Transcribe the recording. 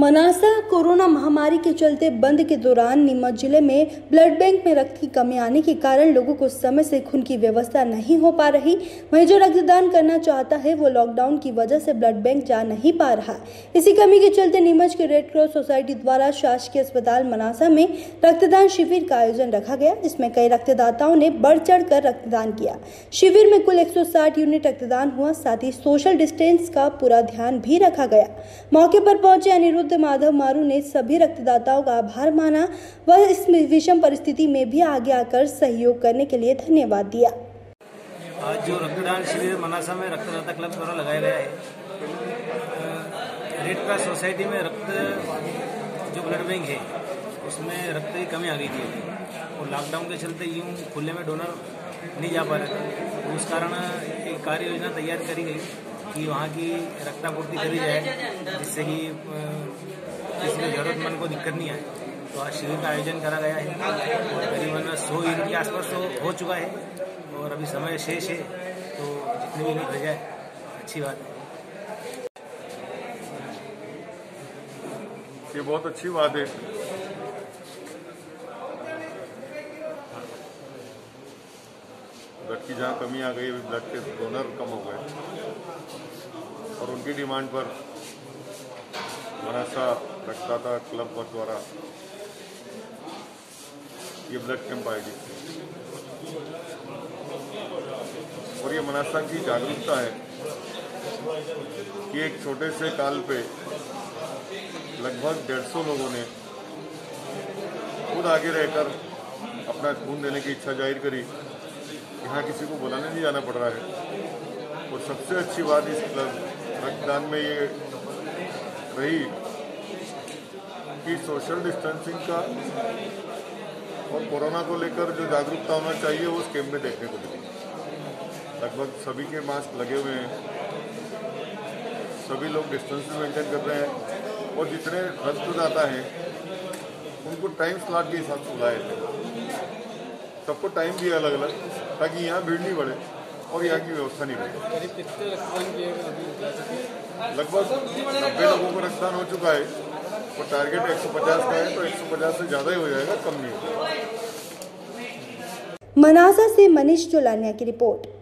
Manasa corona महामारी के चलते बंद के दौरान नीमच जिले में ब्लड बैंक में रक्त की कमी आने के कारण लोगों को समय से खून की व्यवस्था नहीं हो पा रही। वहीं जो रक्तदान करना चाहता है वो लॉकडाउन की वजह से ब्लड बैंक जा नहीं पा रहा। इसी कमी के चलते नीमच के रेड क्रॉस सोसाइटी द्वारा शासकीय अस्पताल मनासा में रक्तदान शिविर का आयोजन रखा गया, जिसमें कई रक्तदाताओं ने बढ़ चढ़ कर रक्तदान किया। शिविर में कुल 160 यूनिट रक्तदान हुआ, साथ ही सोशल डिस्टेंस का पूरा ध्यान भी रखा गया। मौके पर पहुंचे अनिरुद्ध माधव मारू ने सभी रक्तदाताओं का आभार माना व इस विषम परिस्थिति में भी आगे आकर सहयोग करने के लिए धन्यवाद दिया। आज जो रक्तदान शिविर मनासा में रक्तदाता क्लब द्वारा लगाया गया है, रेड क्रॉस सोसाइटी में रक्त जो ब्लड बैंक है उसमें रक्त की कमी आ गई थी और लॉकडाउन के चलते यूं खुले में डोनर नहीं जा पा रहे थे। उस कारण एक कार्य योजना तैयार करी गई कि वहाँ की रक्तापूर्ति करी जाए, जिससे कि किसी जरूरतमंद को दिक्कत नहीं आए। तो आज शिविर का आयोजन करा गया है और करीबन 100 यूनिट के आसपास हो चुका है और अभी समय शेष है, तो जितने भी यूनिट भेजा है अच्छी बात है। ये बहुत अच्छी बात है। ब्लड की जहाँ कमी आ गई, ब्लड के डोनर कम हो गए और उनकी डिमांड पर मनासा रक्तदाता क्लब द्वारा ये ब्लड कैंप आयोजित और ये मनासा की जागरूकता है कि एक छोटे से काल पे लगभग 150 लोगों ने खुद आगे रहकर अपना खून देने की इच्छा जाहिर करी। यहाँ किसी को बुलाने नहीं जाना पड़ रहा है और सबसे अच्छी बात इस रक्तदान में ये रही कि सोशल डिस्टेंसिंग का और कोरोना को लेकर जो जागरूकता होना चाहिए वो उस कैंप में देखने को मिली। लगभग सभी के मास्क लगे हुए हैं, सभी लोग डिस्टेंस मेंटेन कर रहे हैं और जितने रक्तदाता हैं उनको टाइम स्लॉट के हिसाब से बुलाए थे, सबको टाइम दिया अलग अलग ताकि यहाँ भीड़ नहीं बढ़े और यहाँ की व्यवस्था नहीं बढ़े। लगभग 90 लोगों को रक्तदान हो चुका है और टारगेट 150 का है, तो 150 से ज़्यादा ही हो जाएगा, कम नहीं होगा। मनासा से मनीष चोलानिया की रिपोर्ट।